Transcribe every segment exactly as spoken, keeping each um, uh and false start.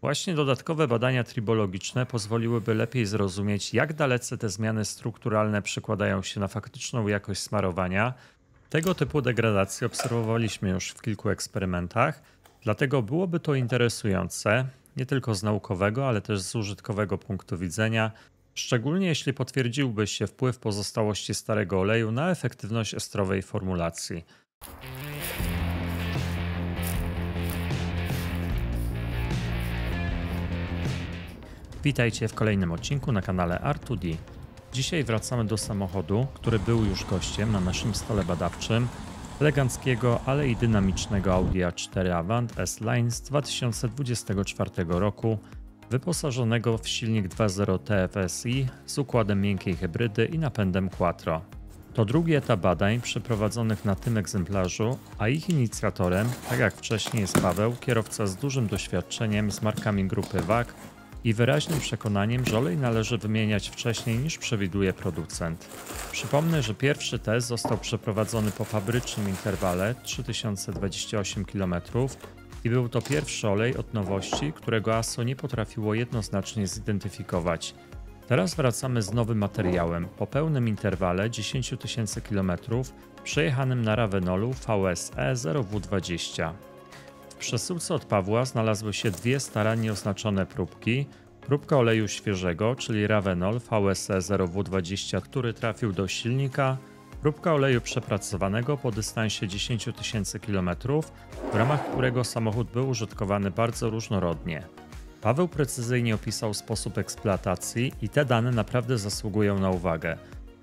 Właśnie dodatkowe badania tribologiczne pozwoliłyby lepiej zrozumieć, jak dalece te zmiany strukturalne przekładają się na faktyczną jakość smarowania. Tego typu degradacje obserwowaliśmy już w kilku eksperymentach, dlatego byłoby to interesujące, nie tylko z naukowego, ale też z użytkowego punktu widzenia, szczególnie jeśli potwierdziłby się wpływ pozostałości starego oleju na efektywność estrowej formulacji. Witajcie w kolejnym odcinku na kanale R two D. Dzisiaj wracamy do samochodu, który był już gościem na naszym stole badawczym, eleganckiego, ale i dynamicznego Audi A cztery Avant S-Line z dwa tysiące dwudziestego czwartego roku, wyposażonego w silnik dwa zero T F S I z układem miękkiej hybrydy i napędem Quattro. To drugi etap badań przeprowadzonych na tym egzemplarzu, a ich inicjatorem, tak jak wcześniej, jest Paweł, kierowca z dużym doświadczeniem z markami grupy V A G i wyraźnym przekonaniem, że olej należy wymieniać wcześniej, niż przewiduje producent. Przypomnę, że pierwszy test został przeprowadzony po fabrycznym interwale trzy tysiące dwadzieścia osiem kilometrów i był to pierwszy olej od nowości, którego A S O nie potrafiło jednoznacznie zidentyfikować. Teraz wracamy z nowym materiałem po pełnym interwale dziesięć tysięcy kilometrów przejechanym na Ravenolu V S E zero W dwadzieścia. W przesyłce od Pawła znalazły się dwie starannie oznaczone próbki. Próbka oleju świeżego, czyli Ravenol V S E zero W dwadzieścia, który trafił do silnika. Próbka oleju przepracowanego po dystansie dziesięć tysięcy kilometrów, w ramach którego samochód był użytkowany bardzo różnorodnie. Paweł precyzyjnie opisał sposób eksploatacji i te dane naprawdę zasługują na uwagę.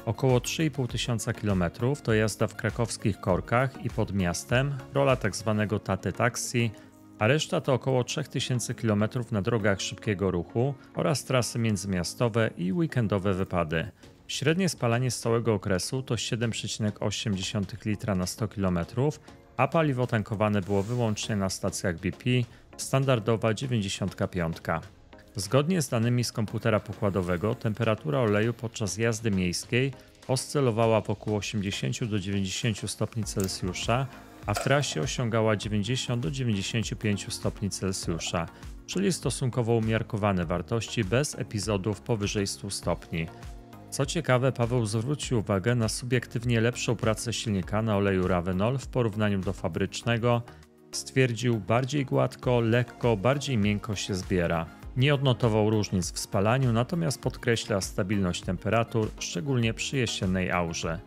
Około trzy i pół tysiąca kilometrów to jazda w krakowskich korkach i pod miastem, rola tzw. taty taksi, a reszta to około trzy tysiące kilometrów na drogach szybkiego ruchu oraz trasy międzymiastowe i weekendowe wypady. Średnie spalanie z całego okresu to siedem przecinek osiem litra na sto kilometrów, a paliwo tankowane było wyłącznie na stacjach B P, standardowa dziewięćdziesiąt pięć. Zgodnie z danymi z komputera pokładowego, temperatura oleju podczas jazdy miejskiej oscylowała wokół osiemdziesięciu do dziewięćdziesięciu stopni Celsjusza, a w trasie osiągała dziewięćdziesiąt do dziewięćdziesięciu pięciu stopni Celsjusza, czyli stosunkowo umiarkowane wartości bez epizodów powyżej stu stopni. Co ciekawe, Paweł zwrócił uwagę na subiektywnie lepszą pracę silnika na oleju Ravenol w porównaniu do fabrycznego. Stwierdził, bardziej gładko, lekko, bardziej miękko się zbiera. Nie odnotował różnic w spalaniu, natomiast podkreśla stabilność temperatur, szczególnie przy jesiennej aurze.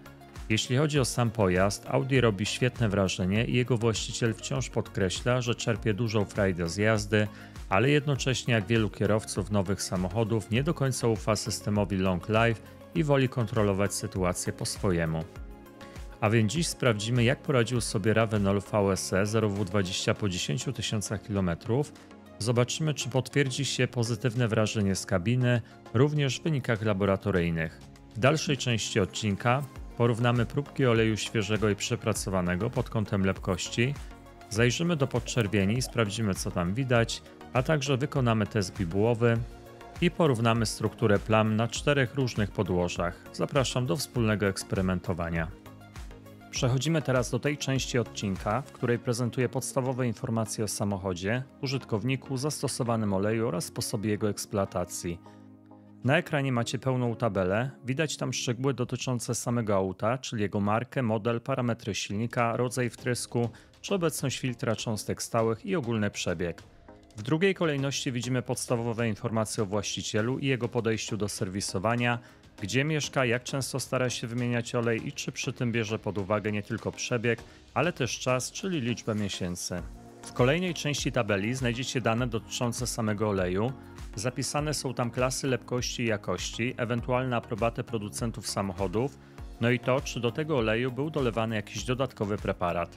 Jeśli chodzi o sam pojazd, Audi robi świetne wrażenie i jego właściciel wciąż podkreśla, że czerpie dużą frajdę z jazdy, ale jednocześnie jak wielu kierowców nowych samochodów nie do końca ufa systemowi Long Life i woli kontrolować sytuację po swojemu. A więc dziś sprawdzimy, jak poradził sobie Ravenol V S E zero W dwadzieścia po dziesięciu tysiącach kilometrów. Zobaczymy, czy potwierdzi się pozytywne wrażenie z kabiny, również w wynikach laboratoryjnych. W dalszej części odcinka porównamy próbki oleju świeżego i przepracowanego pod kątem lepkości, zajrzymy do podczerwieni i sprawdzimy, co tam widać, a także wykonamy test bibułowy i porównamy strukturę plam na czterech różnych podłożach. Zapraszam do wspólnego eksperymentowania. Przechodzimy teraz do tej części odcinka, w której prezentuję podstawowe informacje o samochodzie, użytkowniku, zastosowanym oleju oraz sposobie jego eksploatacji. Na ekranie macie pełną tabelę, widać tam szczegóły dotyczące samego auta, czyli jego markę, model, parametry silnika, rodzaj wtrysku, czy obecność filtra cząstek stałych i ogólny przebieg. W drugiej kolejności widzimy podstawowe informacje o właścicielu i jego podejściu do serwisowania, gdzie mieszka, jak często stara się wymieniać olej i czy przy tym bierze pod uwagę nie tylko przebieg, ale też czas, czyli liczbę miesięcy. W kolejnej części tabeli znajdziecie dane dotyczące samego oleju. Zapisane są tam klasy lepkości i jakości, ewentualne aprobaty producentów samochodów, no i to, czy do tego oleju był dolewany jakiś dodatkowy preparat.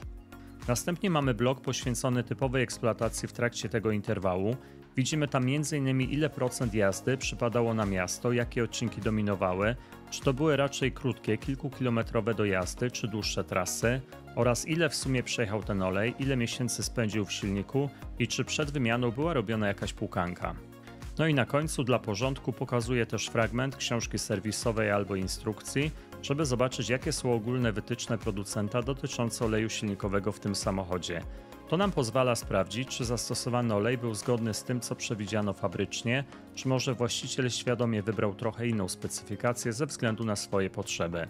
Następnie mamy blok poświęcony typowej eksploatacji w trakcie tego interwału. Widzimy tam m.in. ile procent jazdy przypadało na miasto, jakie odcinki dominowały, czy to były raczej krótkie, kilkukilometrowe dojazdy, czy dłuższe trasy, oraz ile w sumie przejechał ten olej, ile miesięcy spędził w silniku i czy przed wymianą była robiona jakaś płukanka. No i na końcu dla porządku pokazuję też fragment książki serwisowej albo instrukcji, żeby zobaczyć, jakie są ogólne wytyczne producenta dotyczące oleju silnikowego w tym samochodzie. To nam pozwala sprawdzić, czy zastosowany olej był zgodny z tym, co przewidziano fabrycznie, czy może właściciel świadomie wybrał trochę inną specyfikację ze względu na swoje potrzeby.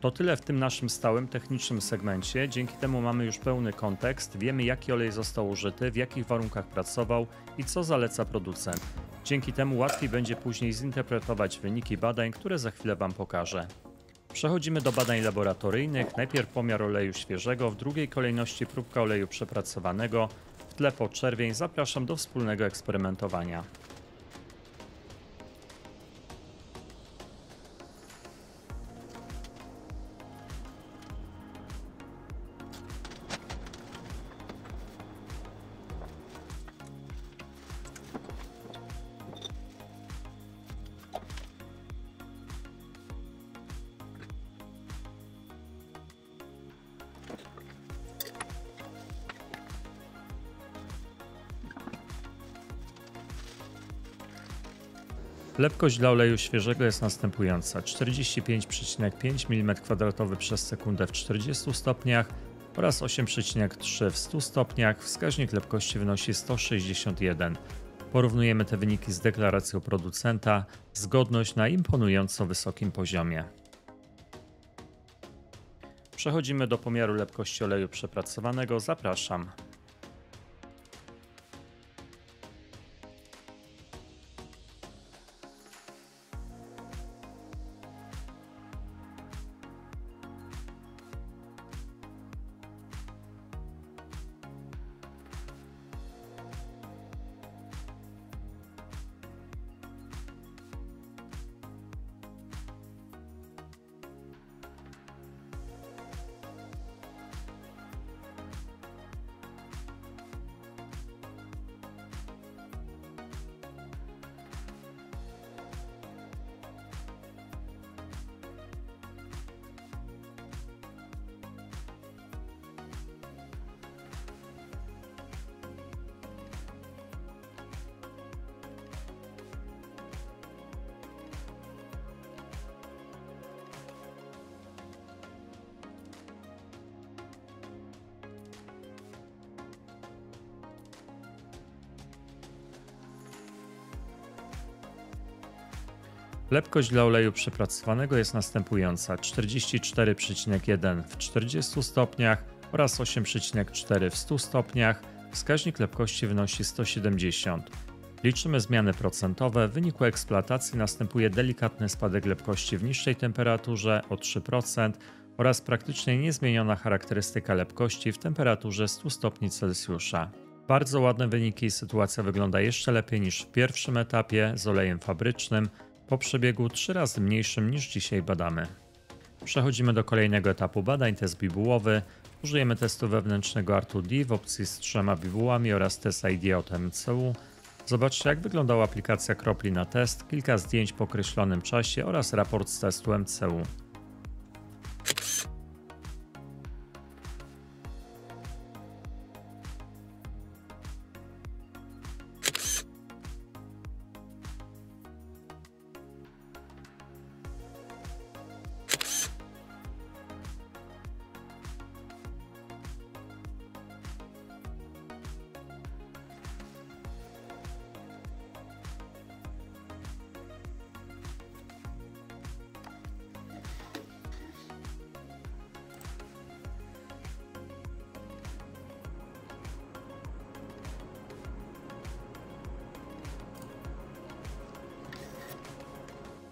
To tyle w tym naszym stałym technicznym segmencie, dzięki temu mamy już pełny kontekst, wiemy jaki olej został użyty, w jakich warunkach pracował i co zaleca producent. Dzięki temu łatwiej będzie później zinterpretować wyniki badań, które za chwilę Wam pokażę. Przechodzimy do badań laboratoryjnych, najpierw pomiar oleju świeżego, w drugiej kolejności próbka oleju przepracowanego, w tle po czerwień, zapraszam do wspólnego eksperymentowania. Lepkość dla oleju świeżego jest następująca: czterdzieści pięć przecinek pięć milimetrów kwadratowych przez sekundę w czterdziestu stopniach oraz osiem przecinek trzy w stu stopniach. Wskaźnik lepkości wynosi sto sześćdziesiąt jeden. Porównujemy te wyniki z deklaracją producenta. Zgodność na imponująco wysokim poziomie. Przechodzimy do pomiaru lepkości oleju przepracowanego. Zapraszam. Lepkość dla oleju przepracowanego jest następująca: czterdzieści cztery przecinek jeden w czterdziestu stopniach oraz osiem przecinek cztery w stu stopniach. Wskaźnik lepkości wynosi sto siedemdziesiąt. Liczymy zmiany procentowe. W wyniku eksploatacji następuje delikatny spadek lepkości w niższej temperaturze o trzy procent oraz praktycznie niezmieniona charakterystyka lepkości w temperaturze stu stopni Celsjusza. Bardzo ładne wyniki i sytuacja wygląda jeszcze lepiej niż w pierwszym etapie z olejem fabrycznym, po przebiegu trzy razy mniejszym niż dzisiaj badamy. Przechodzimy do kolejnego etapu badań, test bibułowy. Użyjemy testu wewnętrznego R dwa D w opcji z trzema bibułami oraz test I D od M C U. Zobaczcie, jak wyglądała aplikacja kropli na test, kilka zdjęć po określonym czasie oraz raport z testu M C U.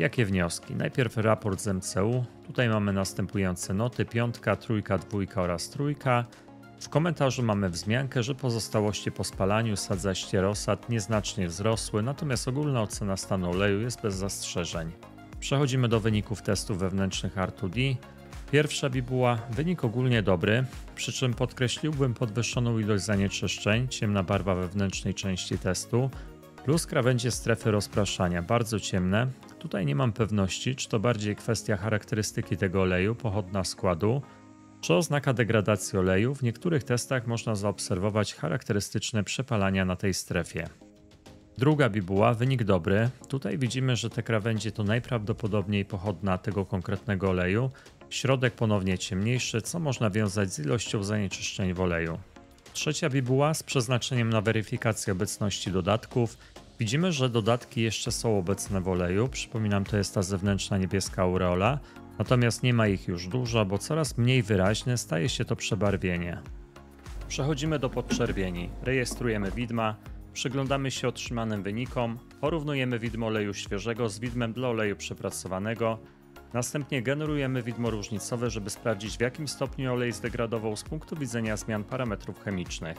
Jakie wnioski? Najpierw raport z M C U. Tutaj mamy następujące noty: piątka, trójka, dwójka oraz trójka. W komentarzu mamy wzmiankę, że pozostałości po spalaniu sadza ścierosad nieznacznie wzrosły, natomiast ogólna ocena stanu oleju jest bez zastrzeżeń. Przechodzimy do wyników testów wewnętrznych R dwa D. Pierwsza bibuła, wynik ogólnie dobry, przy czym podkreśliłbym podwyższoną ilość zanieczyszczeń, ciemna barwa wewnętrznej części testu, plus krawędzie strefy rozpraszania, bardzo ciemne. Tutaj nie mam pewności, czy to bardziej kwestia charakterystyki tego oleju, pochodna składu, czy oznaka degradacji oleju. W niektórych testach można zaobserwować charakterystyczne przepalania na tej strefie. Druga bibuła, wynik dobry. Tutaj widzimy, że te krawędzie to najprawdopodobniej pochodna tego konkretnego oleju. Środek ponownie ciemniejszy, co można wiązać z ilością zanieczyszczeń w oleju. Trzecia bibuła z przeznaczeniem na weryfikację obecności dodatków. Widzimy, że dodatki jeszcze są obecne w oleju. Przypominam, to jest ta zewnętrzna niebieska aureola. Natomiast nie ma ich już dużo, bo coraz mniej wyraźne staje się to przebarwienie. Przechodzimy do podczerwieni. Rejestrujemy widma, przyglądamy się otrzymanym wynikom, porównujemy widmo oleju świeżego z widmem dla oleju przepracowanego. Następnie generujemy widmo różnicowe, żeby sprawdzić, w jakim stopniu olej zdegradował z punktu widzenia zmian parametrów chemicznych.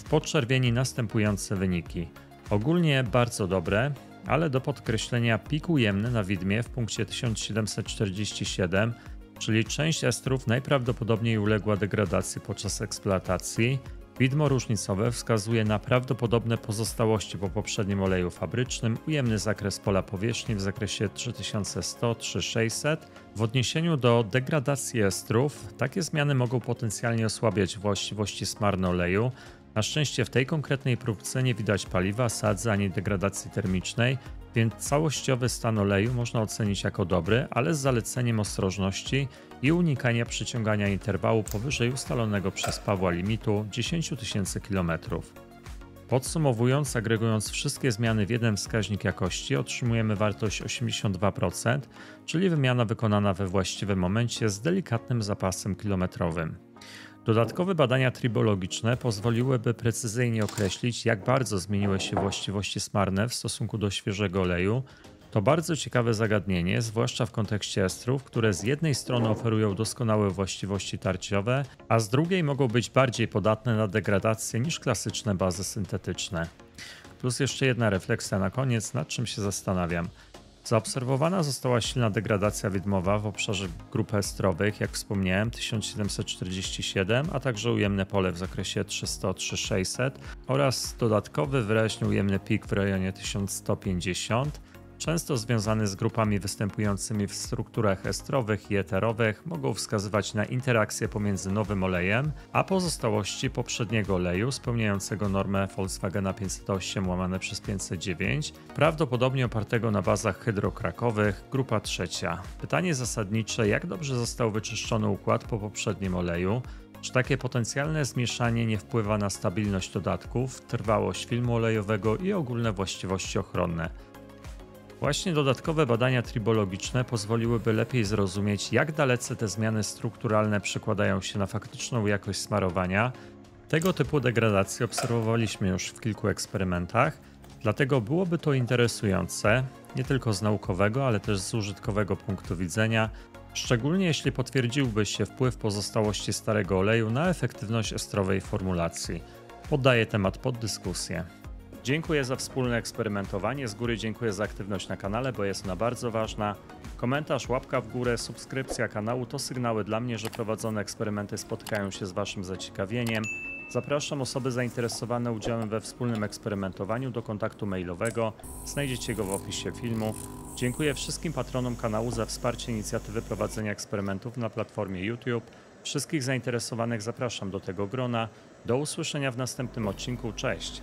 W podczerwieni następujące wyniki. Ogólnie bardzo dobre, ale do podkreślenia pik ujemny na widmie w punkcie tysiąc siedemset czterdzieści siedem, czyli część estrów najprawdopodobniej uległa degradacji podczas eksploatacji. Widmo różnicowe wskazuje na prawdopodobne pozostałości po poprzednim oleju fabrycznym, ujemny zakres pola powierzchni w zakresie trzy tysiące sto do trzy tysiące sześćset. W odniesieniu do degradacji estrów, takie zmiany mogą potencjalnie osłabiać właściwości smarne oleju. Na szczęście w tej konkretnej próbce nie widać paliwa, sadzy ani degradacji termicznej, więc całościowy stan oleju można ocenić jako dobry, ale z zaleceniem ostrożności i unikania przyciągania interwału powyżej ustalonego przez Pawła limitu dziesięć tysięcy kilometrów. Podsumowując, agregując wszystkie zmiany w jeden wskaźnik jakości, otrzymujemy wartość osiemdziesiąt dwa procent, czyli wymiana wykonana we właściwym momencie z delikatnym zapasem kilometrowym. Dodatkowe badania tribologiczne pozwoliłyby precyzyjnie określić, jak bardzo zmieniły się właściwości smarne w stosunku do świeżego oleju. To bardzo ciekawe zagadnienie, zwłaszcza w kontekście estrów, które z jednej strony oferują doskonałe właściwości tarciowe, a z drugiej mogą być bardziej podatne na degradację niż klasyczne bazy syntetyczne. Plus jeszcze jedna refleksja na koniec, nad czym się zastanawiam. Zaobserwowana została silna degradacja widmowa w obszarze grup estrowych, jak wspomniałem, tysiąc siedemset czterdzieści siedem, a także ujemne pole w zakresie trzysta do trzy tysiące sześćset oraz dodatkowy wyraźnie ujemny pik w rejonie tysiąc sto pięćdziesiąt, często związany z grupami występującymi w strukturach estrowych i eterowych, mogą wskazywać na interakcję pomiędzy nowym olejem a pozostałości poprzedniego oleju spełniającego normę Volkswagena pięćset osiem łamane przez pięćset dziewięć, prawdopodobnie opartego na bazach hydrokrakowych, grupa trzecia. Pytanie zasadnicze, jak dobrze został wyczyszczony układ po poprzednim oleju? Czy takie potencjalne zmieszanie nie wpływa na stabilność dodatków, trwałość filmu olejowego i ogólne właściwości ochronne? Właśnie dodatkowe badania tribologiczne pozwoliłyby lepiej zrozumieć, jak dalece te zmiany strukturalne przekładają się na faktyczną jakość smarowania. Tego typu degradacje obserwowaliśmy już w kilku eksperymentach, dlatego byłoby to interesujące, nie tylko z naukowego, ale też z użytkowego punktu widzenia, szczególnie jeśli potwierdziłby się wpływ pozostałości starego oleju na efektywność estrowej formulacji. Poddaję temat pod dyskusję. Dziękuję za wspólne eksperymentowanie, z góry dziękuję za aktywność na kanale, bo jest ona bardzo ważna. Komentarz, łapka w górę, subskrypcja kanału to sygnały dla mnie, że prowadzone eksperymenty spotkają się z Waszym zaciekawieniem. Zapraszam osoby zainteresowane udziałem we wspólnym eksperymentowaniu do kontaktu mailowego, znajdziecie go w opisie filmu. Dziękuję wszystkim patronom kanału za wsparcie inicjatywy prowadzenia eksperymentów na platformie YouTube. Wszystkich zainteresowanych zapraszam do tego grona. Do usłyszenia w następnym odcinku, cześć!